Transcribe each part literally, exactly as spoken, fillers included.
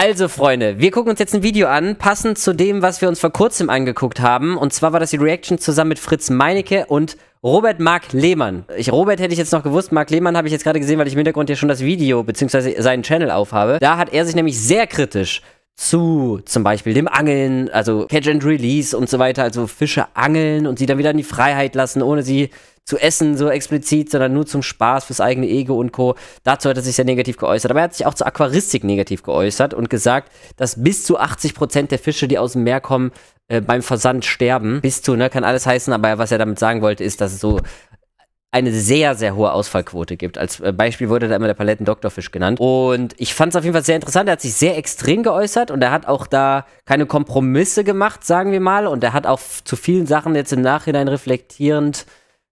Also Freunde, wir gucken uns jetzt ein Video an, passend zu dem, was wir uns vor kurzem angeguckt haben. Und zwar war das die Reaction zusammen mit Fritz Meinecke und Robert Marc Lehmann. Ich, Robert hätte ich jetzt noch gewusst, Marc Lehmann habe ich jetzt gerade gesehen, weil ich im Hintergrund hier schon das Video bzw. seinen Channel aufhabe. Da hat er sich nämlich sehr kritisch zu zum Beispiel dem Angeln, also Catch and Release und so weiter, also Fische angeln und sie dann wieder in die Freiheit lassen, ohne sie zu essen, so explizit, sondern nur zum Spaß, fürs eigene Ego und Co. Dazu hat er sich sehr negativ geäußert. Aber er hat sich auch zur Aquaristik negativ geäußert und gesagt, dass bis zu achtzig Prozent der Fische, die aus dem Meer kommen, äh, beim Versand sterben. Bis zu, ne, kann alles heißen, aber was er damit sagen wollte, ist, dass es so eine sehr, sehr hohe Ausfallquote gibt. Als Beispiel wurde da immer der Paletten Doktorfisch genannt. Und ich fand es auf jeden Fall sehr interessant. Er hat sich sehr extrem geäußert und er hat auch da keine Kompromisse gemacht, sagen wir mal. Und er hat auch zu vielen Sachen jetzt im Nachhinein reflektierend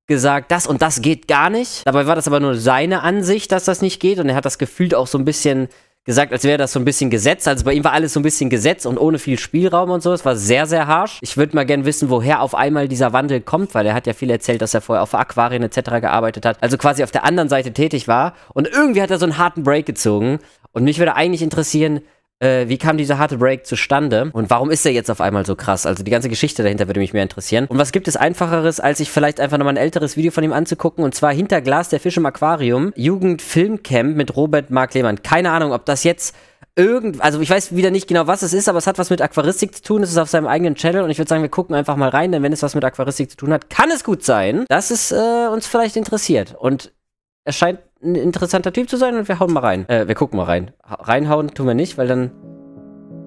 gesagt, das und das geht gar nicht. Dabei war das aber nur seine Ansicht, dass das nicht geht. Und er hat das gefühlt auch so ein bisschen gesagt, als wäre das so ein bisschen Gesetz. Also bei ihm war alles so ein bisschen Gesetz und ohne viel Spielraum und so. Es war sehr, sehr harsch. Ich würde mal gerne wissen, woher auf einmal dieser Wandel kommt, weil er hat ja viel erzählt, dass er vorher auf Aquarien et cetera gearbeitet hat. Also quasi auf der anderen Seite tätig war. Und irgendwie hat er so einen harten Break gezogen. Und mich würde eigentlich interessieren, Äh, wie kam dieser harte Break zustande? Und warum ist er jetzt auf einmal so krass? Also die ganze Geschichte dahinter würde mich mehr interessieren. Und was gibt es Einfacheres, als sich vielleicht einfach nochmal ein älteres Video von ihm anzugucken? Und zwar Hinter Glas, der Fisch im Aquarium. Jugendfilmcamp mit Robert Marc Lehmann. Keine Ahnung, ob das jetzt irgend... Also ich weiß wieder nicht genau, was es ist, aber es hat was mit Aquaristik zu tun. Es ist auf seinem eigenen Channel. Und ich würde sagen, wir gucken einfach mal rein. Denn wenn es was mit Aquaristik zu tun hat, kann es gut sein, dass es äh, uns vielleicht interessiert. Und er scheint ein interessanter Typ zu sein und wir hauen mal rein. Äh, wir gucken mal rein. Ha- reinhauen tun wir nicht, weil dann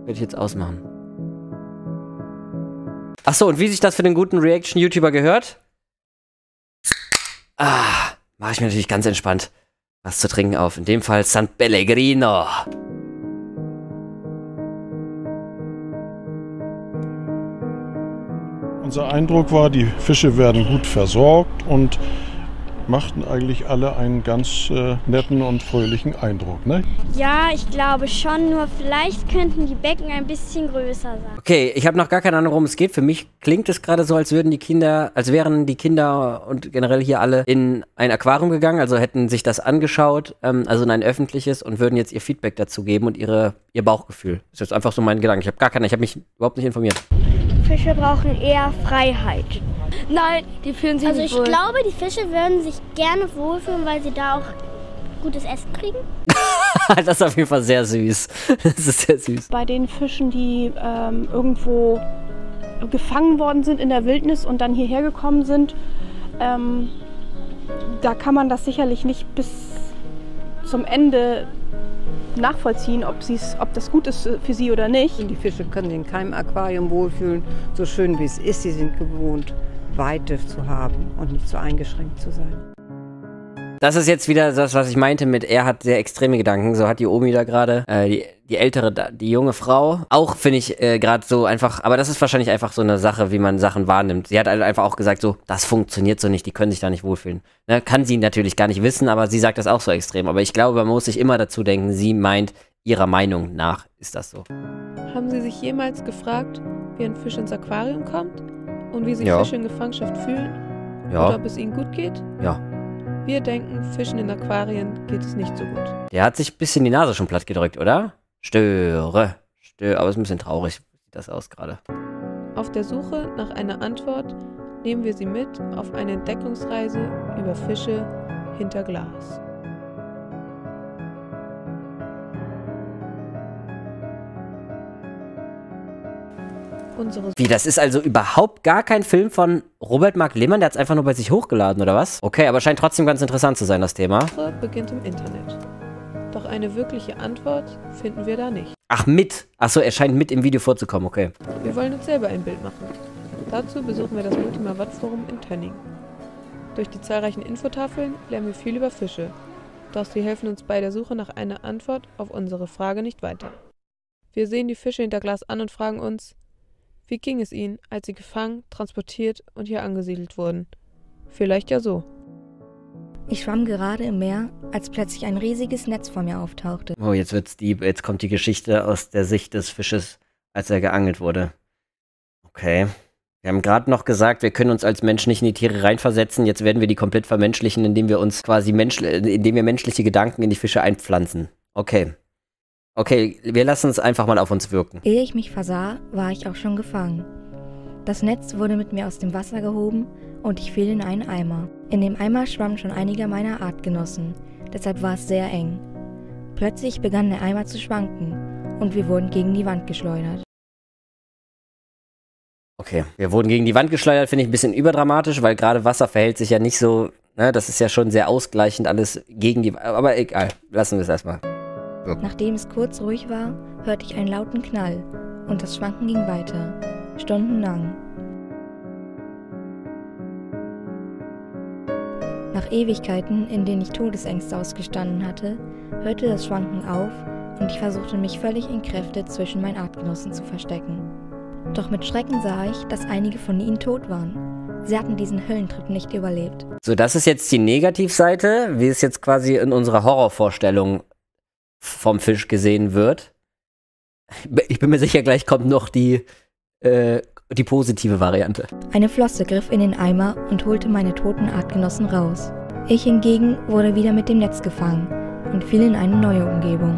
werde ich jetzt ausmachen. Achso, und wie sich das für den guten Reaction-YouTuber gehört? Ah, mache ich mir natürlich ganz entspannt was zu trinken auf. In dem Fall San Pellegrino. Unser Eindruck war, die Fische werden gut versorgt und machten eigentlich alle einen ganz äh, netten und fröhlichen Eindruck, ne? Ja, ich glaube schon, nur vielleicht könnten die Becken ein bisschen größer sein. Okay, ich habe noch gar keine Ahnung, worum es geht. Für mich klingt es gerade so, als würden die Kinder, als wären die Kinder und generell hier alle in ein Aquarium gegangen, also hätten sich das angeschaut, ähm, also in ein öffentliches und würden jetzt ihr Feedback dazu geben und ihre, ihr Bauchgefühl. Das ist jetzt einfach so mein Gedanke. Ich habe gar keine, ich habe mich überhaupt nicht informiert. Fische brauchen eher Freiheit. Nein, die fühlen sich also nicht wohl. Also ich glaube, die Fische würden sich gerne wohlfühlen, weil sie da auch gutes Essen kriegen. Das ist auf jeden Fall sehr süß. Das ist sehr süß. Bei den Fischen, die ähm, irgendwo gefangen worden sind in der Wildnis und dann hierher gekommen sind, ähm, da kann man das sicherlich nicht bis zum Ende nachvollziehen, ob, sie's, ob das gut ist für sie oder nicht. Die Fische können sich in keinem Aquarium wohlfühlen, so schön wie es ist. Sie sind gewohnt, Weite zu haben und nicht so eingeschränkt zu sein. Das ist jetzt wieder das, was ich meinte mit, er hat sehr extreme Gedanken. So hat die Omi da gerade, äh, die, die ältere, die junge Frau. Auch finde ich äh, gerade so einfach, aber das ist wahrscheinlich einfach so eine Sache, wie man Sachen wahrnimmt. Sie hat halt einfach auch gesagt so, das funktioniert so nicht, die können sich da nicht wohlfühlen. Ne? Kann sie natürlich gar nicht wissen, aber sie sagt das auch so extrem. Aber ich glaube, man muss sich immer dazu denken, sie meint, ihrer Meinung nach ist das so. Haben Sie sich jemals gefragt, wie ein Fisch ins Aquarium kommt? Und wie sich ja. Fische in Gefangenschaft fühlen? Ja. Oder ob es ihnen gut geht? Ja. Wir denken, Fischen in Aquarien geht es nicht so gut. Der hat sich ein bisschen die Nase schon platt gedrückt, oder? Störe. Störe. Aber es ist ein bisschen traurig, sieht das aus gerade. Auf der Suche nach einer Antwort nehmen wir Sie mit auf eine Entdeckungsreise über Fische hinter Glas. Wie, das ist also überhaupt gar kein Film von Robert Marc Lehmann, der hat es einfach nur bei sich hochgeladen, oder was? Okay, aber scheint trotzdem ganz interessant zu sein, das Thema. Beginnt im Internet. Doch eine wirkliche Antwort finden wir da nicht. Ach, mit? Achso, er scheint mit im Video vorzukommen, okay. Wir wollen uns selber ein Bild machen. Dazu besuchen wir das Multima-Watt-Forum in Tönning. Durch die zahlreichen Infotafeln lernen wir viel über Fische. Doch sie helfen uns bei der Suche nach einer Antwort auf unsere Frage nicht weiter. Wir sehen die Fische hinter Glas an und fragen uns, wie ging es ihnen, als sie gefangen, transportiert und hier angesiedelt wurden? Vielleicht ja so. Ich schwamm gerade im Meer, als plötzlich ein riesiges Netz vor mir auftauchte. Oh, jetzt wird's deep. Jetzt kommt die Geschichte aus der Sicht des Fisches, als er geangelt wurde. Okay. Wir haben gerade noch gesagt, wir können uns als Mensch nicht in die Tiere reinversetzen. Jetzt werden wir die komplett vermenschlichen, indem wir uns quasi Mensch, indem wir menschliche Gedanken in die Fische einpflanzen. Okay. Okay, wir lassen es einfach mal auf uns wirken. Ehe ich mich versah, war ich auch schon gefangen. Das Netz wurde mit mir aus dem Wasser gehoben und ich fiel in einen Eimer. In dem Eimer schwammen schon einige meiner Artgenossen, deshalb war es sehr eng. Plötzlich begann der Eimer zu schwanken und wir wurden gegen die Wand geschleudert. Okay, wir wurden gegen die Wand geschleudert, finde ich ein bisschen überdramatisch, weil gerade Wasser verhält sich ja nicht so, ne, das ist ja schon sehr ausgleichend alles gegen die Wand, aber egal, lassen wir es erstmal. So. Nachdem es kurz ruhig war, hörte ich einen lauten Knall und das Schwanken ging weiter, stundenlang. Nach Ewigkeiten, in denen ich Todesängste ausgestanden hatte, hörte das Schwanken auf und ich versuchte mich völlig entkräftet zwischen meinen Artgenossen zu verstecken. Doch mit Schrecken sah ich, dass einige von ihnen tot waren. Sie hatten diesen Höllentrip nicht überlebt. So, das ist jetzt die Negativseite, wie es jetzt quasi in unserer Horrorvorstellung vom Fisch gesehen wird. Ich bin mir sicher, gleich kommt noch die, äh, die positive Variante. Eine Flosse griff in den Eimer und holte meine toten Artgenossen raus. Ich hingegen wurde wieder mit dem Netz gefangen und fiel in eine neue Umgebung.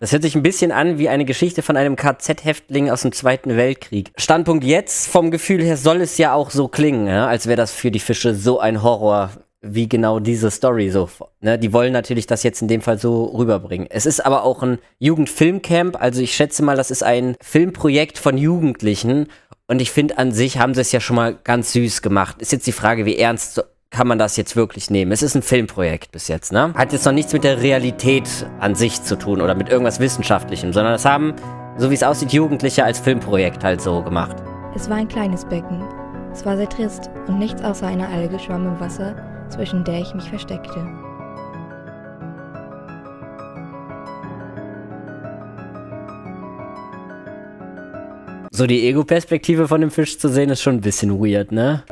Das hört sich ein bisschen an wie eine Geschichte von einem K Z-Häftling aus dem Zweiten Weltkrieg. Standpunkt jetzt, vom Gefühl her soll es ja auch so klingen, ja? Als wäre das für die Fische so ein Horror, wie genau diese Story so. Ne? Die wollen natürlich das jetzt in dem Fall so rüberbringen. Es ist aber auch ein Jugendfilmcamp, also ich schätze mal, das ist ein Filmprojekt von Jugendlichen und ich finde an sich haben sie es ja schon mal ganz süß gemacht. Ist jetzt die Frage, wie ernst so kann man das jetzt wirklich nehmen? Es ist ein Filmprojekt bis jetzt, ne? Hat jetzt noch nichts mit der Realität an sich zu tun oder mit irgendwas Wissenschaftlichem, sondern das haben, so wie es aussieht, Jugendliche als Filmprojekt halt so gemacht. Es war ein kleines Becken. Es war sehr trist und nichts außer einer Alge schwamm im Wasser, zwischen der ich mich versteckte. So die Ego-Perspektive von dem Fisch zu sehen, ist schon ein bisschen weird, ne?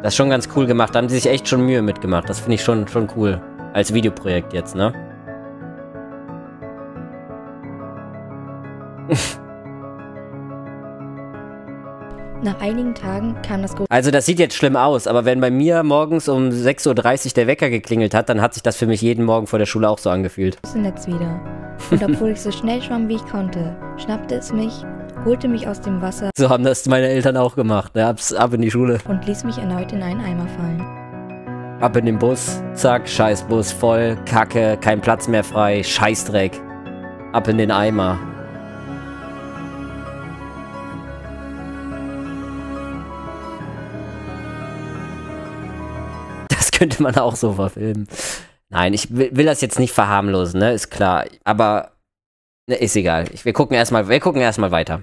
Das ist schon ganz cool gemacht, da haben sie sich echt schon Mühe mitgemacht. Das finde ich schon, schon cool. Als Videoprojekt jetzt, ne? Nach einigen Tagen kam das... Also das sieht jetzt schlimm aus, aber wenn bei mir morgens um sechs Uhr dreißig der Wecker geklingelt hat, dann hat sich das für mich jeden Morgen vor der Schule auch so angefühlt. Das Netz wieder. Und obwohl ich so schnell schwamm, wie ich konnte, schnappte es mich... holte mich aus dem Wasser. So haben das meine Eltern auch gemacht, ne? Ab's ab in die Schule. Und ließ mich erneut in einen Eimer fallen. Ab in den Bus, zack, scheiß Bus voll, Kacke, kein Platz mehr frei, Scheißdreck. Ab in den Eimer. Das könnte man auch so verfilmen. Nein, ich will, will das jetzt nicht verharmlosen, ne? Ist klar, aber... Ne, ist egal. Ich, wir gucken erstmal, wir gucken erstmal weiter.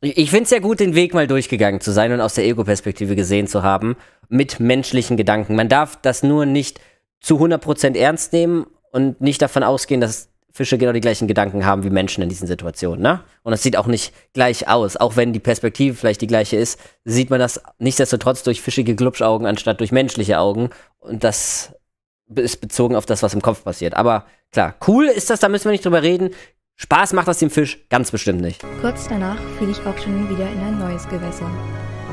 Ich, ich finde es ja gut, den Weg mal durchgegangen zu sein und aus der Ego-Perspektive gesehen zu haben, mit menschlichen Gedanken. Man darf das nur nicht zu hundert Prozent ernst nehmen und nicht davon ausgehen, dass Fische genau die gleichen Gedanken haben wie Menschen in diesen Situationen, ne? Und das sieht auch nicht gleich aus. Auch wenn die Perspektive vielleicht die gleiche ist, sieht man das nichtsdestotrotz durch fischige Glubschaugen anstatt durch menschliche Augen. Und das... ist bezogen auf das, was im Kopf passiert. Aber klar, cool ist das, da müssen wir nicht drüber reden. Spaß macht das dem Fisch ganz bestimmt nicht. Kurz danach fiel ich auch schon wieder in ein neues Gewässer.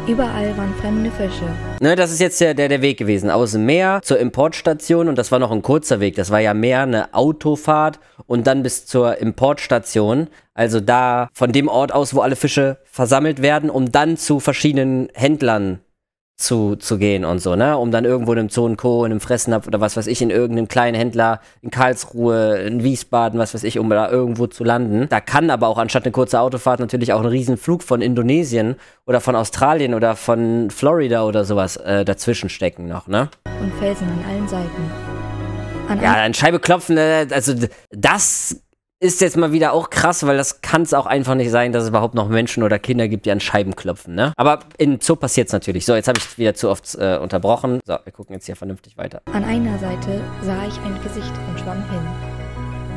Überall waren fremde Fische. Ne, das ist jetzt der, der, der Weg gewesen. Aus dem Meer zur Importstation und das war noch ein kurzer Weg. Das war ja mehr eine Autofahrt und dann bis zur Importstation. Also da von dem Ort aus, wo alle Fische versammelt werden, um dann zu verschiedenen Händlern Zu, zu gehen und so, ne? Um dann irgendwo in einem Zoo und Co., in einem Fressnapf oder was weiß ich, in irgendeinem kleinen Händler in Karlsruhe, in Wiesbaden, was weiß ich, um da irgendwo zu landen. Da kann aber auch anstatt eine kurze Autofahrt natürlich auch ein Riesenflug von Indonesien oder von Australien oder von Florida oder sowas äh, dazwischen stecken noch, ne? Und Felsen an allen Seiten. An ja, an Scheibe klopfen, also das ist jetzt mal wieder auch krass, weil das kann es auch einfach nicht sein, dass es überhaupt noch Menschen oder Kinder gibt, die an Scheiben klopfen, ne? Aber im Zoo passiert es natürlich. So, jetzt habe ich wieder zu oft äh, unterbrochen. So, wir gucken jetzt hier vernünftig weiter. An einer Seite sah ich ein Gesicht und schwamm hin.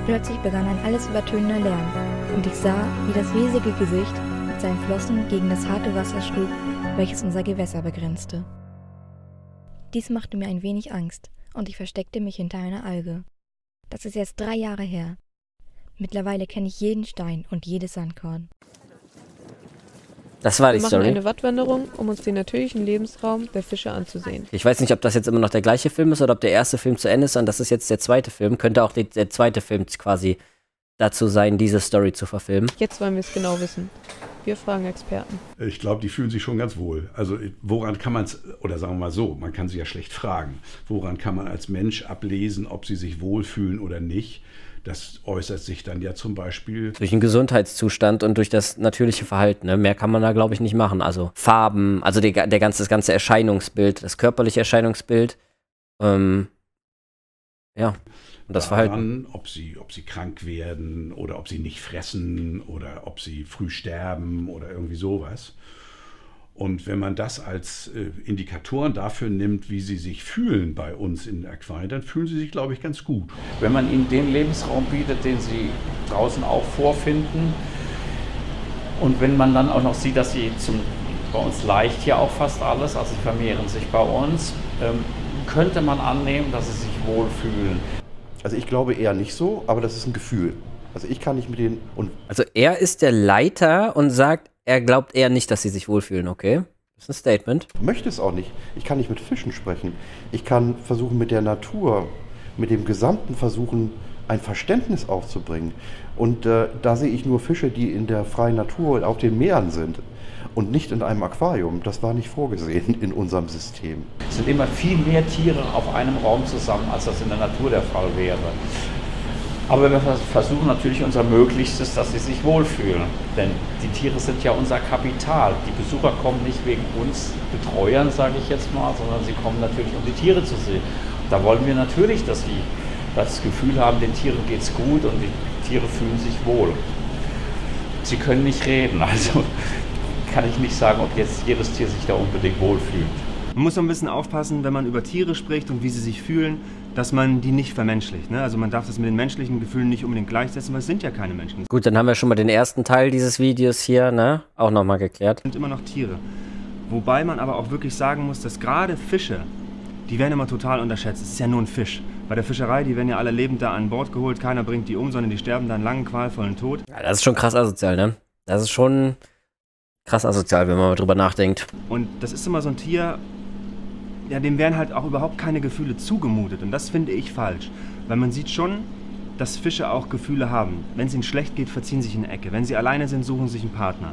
Plötzlich begann ein alles übertönender Lärm und ich sah, wie das riesige Gesicht mit seinen Flossen gegen das harte Wasser schlug, welches unser Gewässer begrenzte. Dies machte mir ein wenig Angst und ich versteckte mich hinter einer Alge. Das ist jetzt drei Jahre her. Mittlerweile kenne ich jeden Stein und jedes Sandkorn. Das war die Story. Wir machen eine Wattwanderung, um uns den natürlichen Lebensraum der Fische anzusehen. Ich weiß nicht, ob das jetzt immer noch der gleiche Film ist oder ob der erste Film zu Ende ist und das ist jetzt der zweite Film. Könnte auch die, der zweite Film quasi dazu sein, diese Story zu verfilmen. Jetzt wollen wir es genau wissen. Wir fragen Experten. Ich glaube, die fühlen sich schon ganz wohl. Also woran kann man es, oder sagen wir mal so, man kann sie ja schlecht fragen, woran kann man als Mensch ablesen, ob sie sich wohlfühlen oder nicht? Das äußert sich dann ja zum Beispiel durch den Gesundheitszustand und durch das natürliche Verhalten. Ne? Mehr kann man da, glaube ich, nicht machen. Also Farben, also die, der ganze, das ganze Erscheinungsbild, das körperliche Erscheinungsbild. Ähm, ja, und das daran, Verhalten. Ob sie, ob sie krank werden oder ob sie nicht fressen oder ob sie früh sterben oder irgendwie sowas. Und wenn man das als äh, Indikatoren dafür nimmt, wie sie sich fühlen bei uns in der Aquarien, dann fühlen sie sich, glaube ich, ganz gut. Wenn man ihnen den Lebensraum bietet, den sie draußen auch vorfinden, und wenn man dann auch noch sieht, dass sie zum, bei uns leicht hier auch fast alles, also sie vermehren sich bei uns, ähm, könnte man annehmen, dass sie sich wohlfühlen. Also ich glaube eher nicht so, aber das ist ein Gefühl. Also ich kann nicht mit denen... Und also er ist der Leiter und sagt, er glaubt eher nicht, dass sie sich wohlfühlen, okay? Das ist ein Statement. Ich möchte es auch nicht. Ich kann nicht mit Fischen sprechen. Ich kann versuchen, mit der Natur, mit dem Gesamten versuchen, ein Verständnis aufzubringen. Und äh, da sehe ich nur Fische, die in der freien Natur auf den Meeren sind und nicht in einem Aquarium. Das war nicht vorgesehen in unserem System. Es sind immer viel mehr Tiere auf einem Raum zusammen, als das in der Natur der Fall wäre. Aber wir versuchen natürlich unser Möglichstes, dass sie sich wohlfühlen. Denn die Tiere sind ja unser Kapital. Die Besucher kommen nicht wegen uns Betreuern, sage ich jetzt mal, sondern sie kommen natürlich, um die Tiere zu sehen. Da wollen wir natürlich, dass sie das Gefühl haben, den Tieren geht's gut und die Tiere fühlen sich wohl. Sie können nicht reden, also kann ich nicht sagen, ob jetzt jedes Tier sich da unbedingt wohlfühlt. Man muss ein bisschen aufpassen, wenn man über Tiere spricht und wie sie sich fühlen, dass man die nicht vermenschlicht. Ne? Also man darf das mit den menschlichen Gefühlen nicht unbedingt gleichsetzen, weil es sind ja keine Menschen. Gut, dann haben wir schon mal den ersten Teil dieses Videos hier, ne, auch nochmal geklärt. Sind immer noch Tiere. Wobei man aber auch wirklich sagen muss, dass gerade Fische, die werden immer total unterschätzt. Es ist ja nur ein Fisch. Bei der Fischerei, die werden ja alle lebend da an Bord geholt. Keiner bringt die um, sondern die sterben dann langen, qualvollen Tod. Ja, das ist schon krass asozial, ne? Das ist schon krass asozial, wenn man mal drüber nachdenkt. Und das ist immer so ein Tier... Ja, dem werden halt auch überhaupt keine Gefühle zugemutet und das finde ich falsch, weil man sieht schon, dass Fische auch Gefühle haben. Wenn es ihnen schlecht geht, verziehen sie sich in eine Ecke. Wenn sie alleine sind, suchen sie sich einen Partner.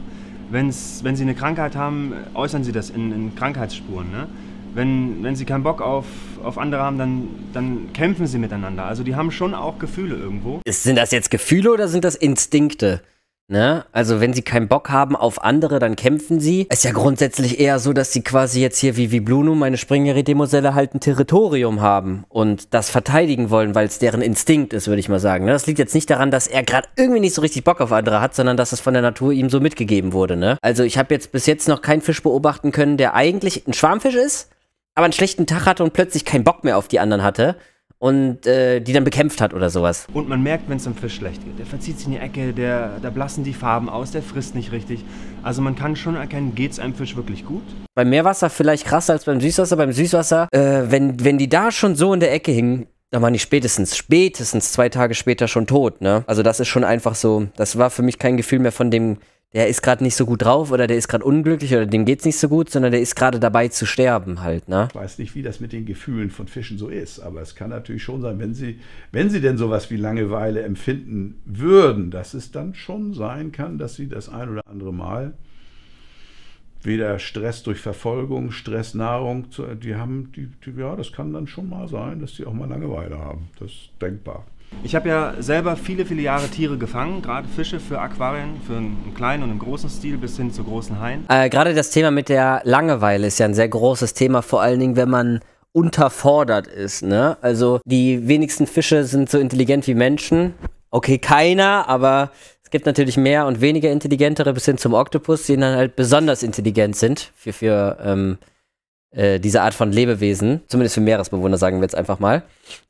Wenn's, wenn sie eine Krankheit haben, äußern sie das in, in Krankheitsspuren. Ne? Wenn, wenn sie keinen Bock auf, auf andere haben, dann, dann kämpfen sie miteinander. Also die haben schon auch Gefühle irgendwo. Ist, sind das jetzt Gefühle oder sind das Instinkte? Ne? Also wenn sie keinen Bock haben auf andere, dann kämpfen sie. Ist ja grundsätzlich eher so, dass sie quasi jetzt hier wie, wie Bluno, meine Springeri-Demoselle, halt ein Territorium haben und das verteidigen wollen, weil es deren Instinkt ist, würde ich mal sagen. Ne? Das liegt jetzt nicht daran, dass er gerade irgendwie nicht so richtig Bock auf andere hat, sondern dass es von der Natur ihm so mitgegeben wurde. Ne? Also ich habe jetzt bis jetzt noch keinen Fisch beobachten können, der eigentlich ein Schwarmfisch ist, aber einen schlechten Tag hatte und plötzlich keinen Bock mehr auf die anderen hatte. Und äh, die dann bekämpft hat oder sowas. Und man merkt, wenn es dem Fisch schlecht geht. Der verzieht sich in die Ecke, der, da blassen die Farben aus, der frisst nicht richtig. Also man kann schon erkennen, geht es einem Fisch wirklich gut? Beim Meerwasser vielleicht krasser als beim Süßwasser. Beim Süßwasser, äh, wenn, wenn die da schon so in der Ecke hingen, dann waren die spätestens, spätestens zwei Tage später schon tot, ne? Also das ist schon einfach so, das war für mich kein Gefühl mehr von dem, der ist gerade nicht so gut drauf oder der ist gerade unglücklich oder dem geht's nicht so gut, sondern der ist gerade dabei zu sterben halt, ne? Ich weiß nicht, wie das mit den Gefühlen von Fischen so ist, aber es kann natürlich schon sein, wenn sie, wenn sie denn sowas wie Langeweile empfinden würden, dass es dann schon sein kann, dass sie das ein oder andere Mal weder Stress durch Verfolgung, Stress, Nahrung, die haben, die, die, ja, das kann dann schon mal sein, dass die auch mal Langeweile haben. Das ist denkbar. Ich habe ja selber viele, viele Jahre Tiere gefangen, gerade Fische für Aquarien, für einen kleinen und einen großen Stil bis hin zu großen Haien. Äh, gerade das Thema mit der Langeweile ist ja ein sehr großes Thema, vor allen Dingen, wenn man unterfordert ist, ne? Also die wenigsten Fische sind so intelligent wie Menschen. Okay, keiner, aber es gibt natürlich mehr und weniger intelligentere bis hin zum Oktopus, die dann halt besonders intelligent sind für, für ähm, äh, diese Art von Lebewesen. Zumindest für Meeresbewohner, sagen wir jetzt einfach mal.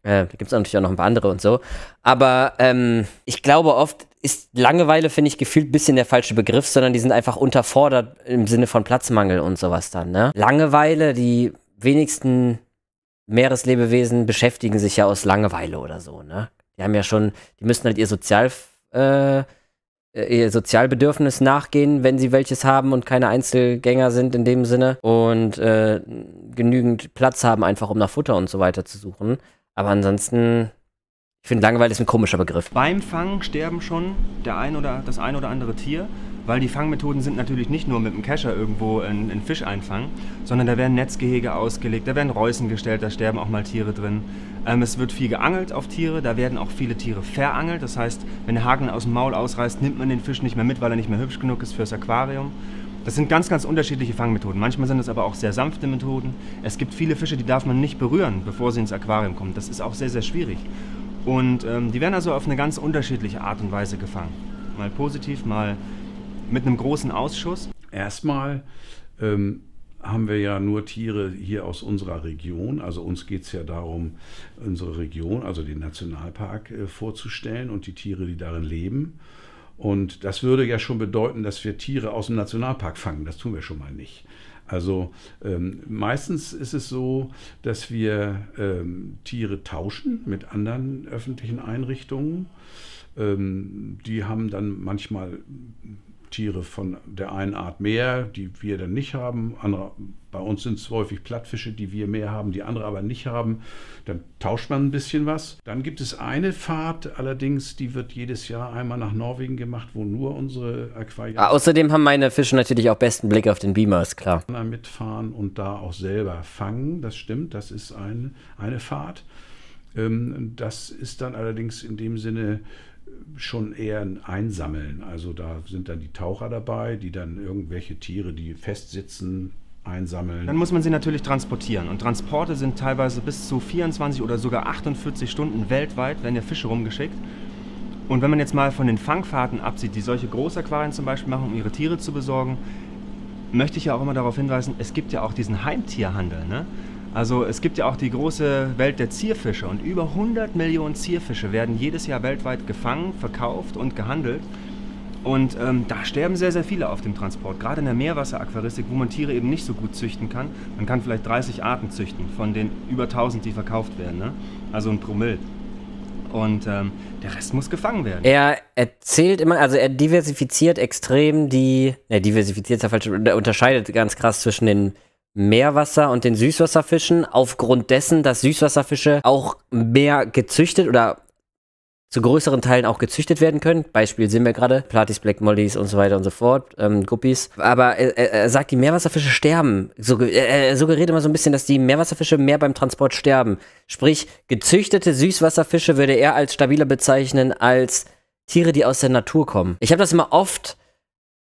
Äh, da gibt es natürlich auch noch ein paar andere und so. Aber ähm, ich glaube oft ist Langeweile, finde ich, gefühlt ein bisschen der falsche Begriff, sondern die sind einfach unterfordert im Sinne von Platzmangel und sowas dann, ne? Langeweile, die wenigsten Meereslebewesen beschäftigen sich ja aus Langeweile oder so, ne? Die haben ja schon, die müssen halt ihr Sozial, äh, ihr Sozialbedürfnis nachgehen, wenn sie welches haben und keine Einzelgänger sind in dem Sinne und äh, genügend Platz haben einfach, um nach Futter und so weiter zu suchen. Aber ansonsten, ich finde, Langeweile ist ein komischer Begriff. Beim Fangen sterben schon der ein oder das ein oder andere Tier, weil die Fangmethoden sind natürlich nicht nur mit dem Kescher irgendwo einen, einen Fisch einfangen, sondern da werden Netzgehege ausgelegt, da werden Reußen gestellt, da sterben auch mal Tiere drin. Ähm, es wird viel geangelt auf Tiere, da werden auch viele Tiere verangelt. Das heißt, wenn der Haken aus dem Maul ausreißt, nimmt man den Fisch nicht mehr mit, weil er nicht mehr hübsch genug ist fürs Aquarium. Das sind ganz, ganz unterschiedliche Fangmethoden. Manchmal sind es aber auch sehr sanfte Methoden. Es gibt viele Fische, die darf man nicht berühren, bevor sie ins Aquarium kommen. Das ist auch sehr, sehr schwierig. Und ähm, die werden also auf eine ganz unterschiedliche Art und Weise gefangen. Mal positiv, mal mit einem großen Ausschuss. Erstmal ähm, haben wir ja nur Tiere hier aus unserer Region. Also uns geht es ja darum, unsere Region, also den Nationalpark, äh, vorzustellen und die Tiere, die darin leben. Und das würde ja schon bedeuten, dass wir Tiere aus dem Nationalpark fangen. Das tun wir schon mal nicht. Also ähm, meistens ist es so, dass wir ähm, Tiere tauschen mit anderen öffentlichen Einrichtungen. Ähm, die haben dann manchmal Tiere von der einen Art mehr, die wir dann nicht haben. Andere, bei uns sind es häufig Plattfische, die wir mehr haben, die andere aber nicht haben. Dann tauscht man ein bisschen was. Dann gibt es eine Fahrt allerdings, die wird jedes Jahr einmal nach Norwegen gemacht, wo nur unsere Aquarien... Außerdem haben meine Fische natürlich auch besten Blick auf den Beamer, ist klar. ...mitfahren und da auch selber fangen, das stimmt, das ist ein, eine Fahrt. Das ist dann allerdings in dem Sinne schon eher ein Einsammeln. Also da sind dann die Taucher dabei, die dann irgendwelche Tiere, die festsitzen, einsammeln. Dann muss man sie natürlich transportieren. Und Transporte sind teilweise bis zu vierundzwanzig oder sogar achtundvierzig Stunden weltweit, werden ja Fische rumgeschickt. Und wenn man jetzt mal von den Fangfahrten absieht, die solche Großaquarien zum Beispiel machen, um ihre Tiere zu besorgen, möchte ich ja auch immer darauf hinweisen, es gibt ja auch diesen Heimtierhandel, ne? Also es gibt ja auch die große Welt der Zierfische und über hundert Millionen Zierfische werden jedes Jahr weltweit gefangen, verkauft und gehandelt. Und ähm, da sterben sehr, sehr viele auf dem Transport, gerade in der Meerwasseraquaristik, wo man Tiere eben nicht so gut züchten kann. Man kann vielleicht dreißig Arten züchten von den über tausend, die verkauft werden, ne? Also ein Promille. Und ähm, der Rest muss gefangen werden. Er erzählt immer, also er diversifiziert extrem die, ne, diversifiziert ist ja falsch, er unterscheidet ganz krass zwischen den Meerwasser- und den Süßwasserfischen, aufgrund dessen, dass Süßwasserfische auch mehr gezüchtet oder zu größeren Teilen auch gezüchtet werden können. Beispiel sehen wir gerade, Platys, Black Mollies und so weiter und so fort, ähm, Guppies. Aber er, er sagt, die Meerwasserfische sterben. So, er suggeriert immer so ein bisschen, dass die Meerwasserfische mehr beim Transport sterben. Sprich, gezüchtete Süßwasserfische würde er als stabiler bezeichnen als Tiere, die aus der Natur kommen. Ich habe das immer oft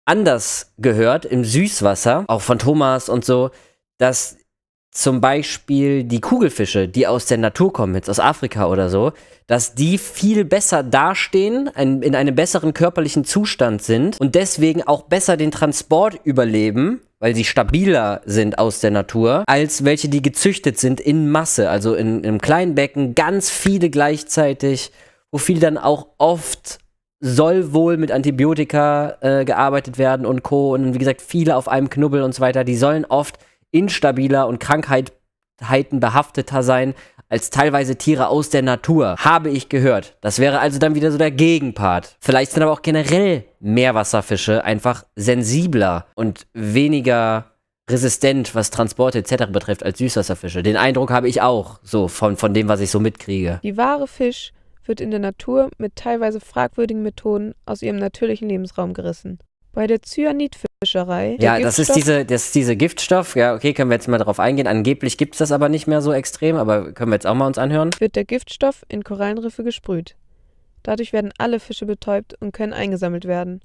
anders gehört im Süßwasser, auch von Thomas und so, dass zum Beispiel die Kugelfische, die aus der Natur kommen, jetzt aus Afrika oder so, dass die viel besser dastehen, ein, in einem besseren körperlichen Zustand sind und deswegen auch besser den Transport überleben, weil sie stabiler sind aus der Natur, als welche, die gezüchtet sind in Masse, also in, in einem kleinen Becken, ganz viele gleichzeitig, wo viele dann auch oft soll wohl mit Antibiotika äh, gearbeitet werden und Co. Und wie gesagt, viele auf einem Knubbel und so weiter, die sollen oft instabiler und Krankheiten behafteter sein als teilweise Tiere aus der Natur, habe ich gehört. Das wäre also dann wieder so der Gegenpart. Vielleicht sind aber auch generell Meerwasserfische einfach sensibler und weniger resistent, was Transporte et cetera betrifft, als Süßwasserfische. Den Eindruck habe ich auch, so von, von dem, was ich so mitkriege. Die wahre Fisch wird in der Natur mit teilweise fragwürdigen Methoden aus ihrem natürlichen Lebensraum gerissen. Bei der Cyanidfischerei. Ja, das ist, diese, das ist diese Giftstoff. Ja, okay, können wir jetzt mal drauf eingehen. Angeblich gibt es das aber nicht mehr so extrem, aber können wir jetzt auch mal uns anhören. Wird der Giftstoff in Korallenriffe gesprüht. Dadurch werden alle Fische betäubt und können eingesammelt werden.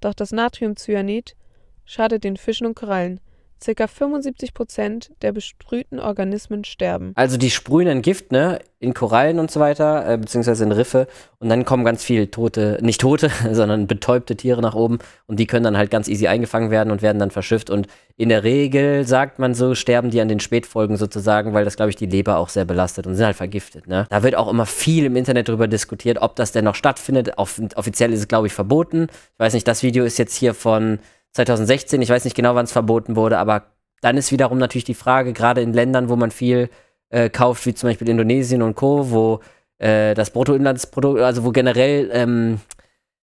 Doch das Natriumcyanid schadet den Fischen und Korallen. Circa fünfundsiebzig Prozent der besprühten Organismen sterben. Also die sprühen ein Gift, ne, in Korallen und so weiter, äh, beziehungsweise in Riffe. Und dann kommen ganz viele tote, nicht tote, sondern betäubte Tiere nach oben. Und die können dann halt ganz easy eingefangen werden und werden dann verschifft. Und in der Regel, sagt man so, sterben die an den Spätfolgen sozusagen, weil das, glaube ich, die Leber auch sehr belastet und sind halt vergiftet, ne. Da wird auch immer viel im Internet darüber diskutiert, ob das denn noch stattfindet. Off- offiziell ist es, glaube ich, verboten. Ich weiß nicht, das Video ist jetzt hier von zweitausendsechzehn, ich weiß nicht genau, wann es verboten wurde, aber dann ist wiederum natürlich die Frage, gerade in Ländern, wo man viel äh, kauft, wie zum Beispiel Indonesien und Co., wo äh, das Bruttoinlandsprodukt, also wo generell ähm,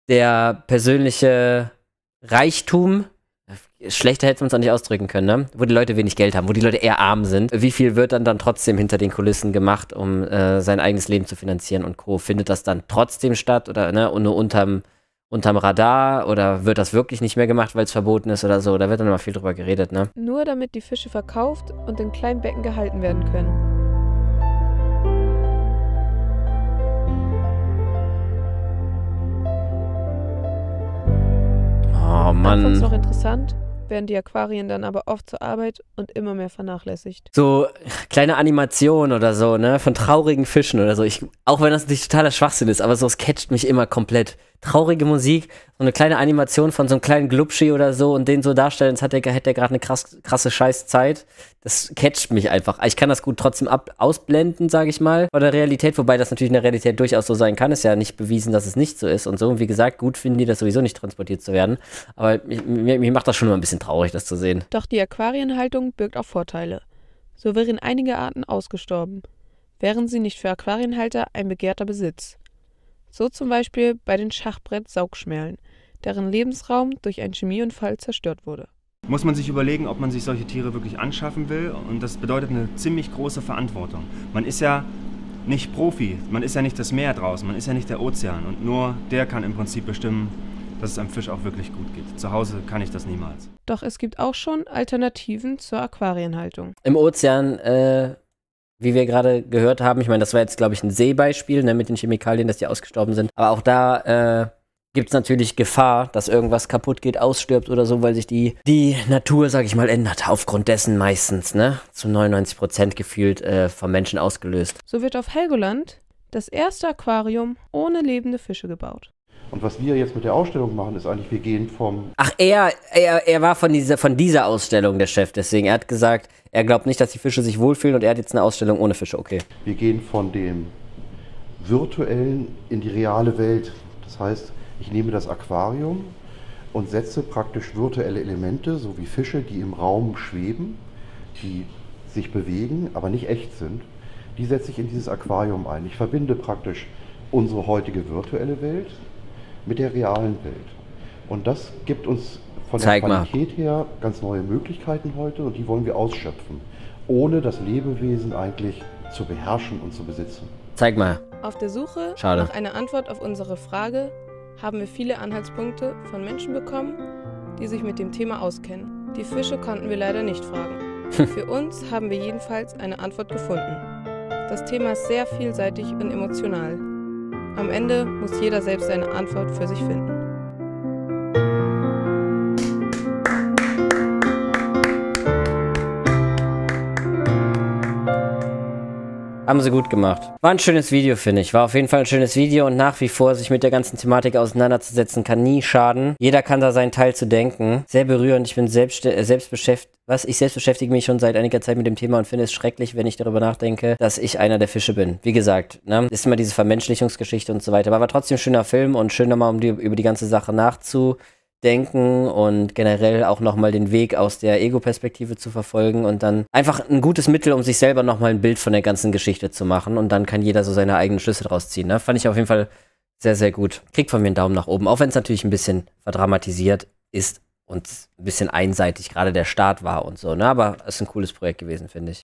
der persönliche Reichtum, schlechter hätten wir uns auch nicht ausdrücken können, ne? Wo die Leute wenig Geld haben, wo die Leute eher arm sind. Wie viel wird dann, dann trotzdem hinter den Kulissen gemacht, um äh, sein eigenes Leben zu finanzieren und Co. Findet das dann trotzdem statt oder ne, nur unterm, unterm Radar oder wird das wirklich nicht mehr gemacht, weil es verboten ist oder so? Da wird dann immer viel drüber geredet, ne? Nur damit die Fische verkauft und in kleinen Becken gehalten werden können. Oh Mann. Anfangs noch interessant, werden die Aquarien dann aber oft zur Arbeit und immer mehr vernachlässigt. So kleine Animationen oder so, ne, von traurigen Fischen oder so. Ich, auch wenn das nicht totaler Schwachsinn ist, aber sowas catcht mich immer komplett. Traurige Musik, so eine kleine Animation von so einem kleinen Glubschi oder so und den so darstellen, jetzt hat der, hätte der gerade eine krass, krasse Scheißzeit. Das catcht mich einfach. Ich kann das gut trotzdem ab, ausblenden, sage ich mal, von der Realität, wobei das natürlich in der Realität durchaus so sein kann. Ist ja nicht bewiesen, dass es nicht so ist und so. Und wie gesagt, gut finden die das sowieso nicht transportiert zu werden. Aber mich, mich, mich macht das schon immer ein bisschen traurig, das zu sehen. Doch die Aquarienhaltung birgt auch Vorteile. So wären einige Arten ausgestorben. Wären sie nicht für Aquarienhalter ein begehrter Besitz. So zum Beispiel bei den Schachbrett-Saugschmälen, deren Lebensraum durch einen Chemieunfall zerstört wurde. Muss man sich überlegen, ob man sich solche Tiere wirklich anschaffen will. Und das bedeutet eine ziemlich große Verantwortung. Man ist ja nicht Profi, man ist ja nicht das Meer draußen, man ist ja nicht der Ozean. Und nur der kann im Prinzip bestimmen, dass es einem Fisch auch wirklich gut geht. Zu Hause kann ich das niemals. Doch es gibt auch schon Alternativen zur Aquarienhaltung. Im Ozean, äh... wie wir gerade gehört haben, ich meine, das war jetzt, glaube ich, ein Seebeispiel, ne, mit den Chemikalien, dass die ausgestorben sind. Aber auch da äh, gibt es natürlich Gefahr, dass irgendwas kaputt geht, ausstirbt oder so, weil sich die, die Natur, sage ich mal, ändert. Aufgrund dessen meistens, ne, zu neunundneunzig Prozent gefühlt äh, vom Menschen ausgelöst. So wird auf Helgoland das erste Aquarium ohne lebende Fische gebaut. Und was wir jetzt mit der Ausstellung machen, ist eigentlich, wir gehen vom... Ach, er, er, er war von dieser, von dieser Ausstellung der Chef, deswegen. Er hat gesagt, er glaubt nicht, dass die Fische sich wohlfühlen und er hat jetzt eine Ausstellung ohne Fische, okay. Wir gehen von dem Virtuellen in die reale Welt. Das heißt, ich nehme das Aquarium und setze praktisch virtuelle Elemente, so wie Fische, die im Raum schweben, die sich bewegen, aber nicht echt sind. Die setze ich in dieses Aquarium ein. Ich verbinde praktisch unsere heutige virtuelle Welt mit der realen Welt. Und das gibt uns von der Zeig Qualität mal. her ganz neue Möglichkeiten heute und die wollen wir ausschöpfen, ohne das Lebewesen eigentlich zu beherrschen und zu besitzen. Zeig mal. Auf der Suche Schade. nach einer Antwort auf unsere Frage haben wir viele Anhaltspunkte von Menschen bekommen, die sich mit dem Thema auskennen. Die Fische konnten wir leider nicht fragen. Für uns haben wir jedenfalls eine Antwort gefunden. Das Thema ist sehr vielseitig und emotional. Am Ende muss jeder selbst eine Antwort für sich finden. Haben sie gut gemacht. War ein schönes Video, finde ich. War auf jeden Fall ein schönes Video und nach wie vor sich mit der ganzen Thematik auseinanderzusetzen, kann nie schaden. Jeder kann da seinen Teil zu denken. Sehr berührend. Ich bin selbst, äh, selbst beschäftigt. Was? Ich selbst beschäftige mich schon seit einiger Zeit mit dem Thema und finde es schrecklich, wenn ich darüber nachdenke, dass ich einer der Fische bin. Wie gesagt, ne? Ist immer diese Vermenschlichungsgeschichte und so weiter. Aber war trotzdem ein schöner Film und schön nochmal, um die, über die ganze Sache nachzudenken und generell auch nochmal den Weg aus der Ego-Perspektive zu verfolgen und dann einfach ein gutes Mittel, um sich selber nochmal ein Bild von der ganzen Geschichte zu machen und dann kann jeder so seine eigenen Schlüsse draus ziehen. Ne? Fand ich auf jeden Fall sehr, sehr gut. Kriegt von mir einen Daumen nach oben, auch wenn es natürlich ein bisschen verdramatisiert ist und ein bisschen einseitig gerade der Start war und so, ne? Aber es ist ein cooles Projekt gewesen, finde ich.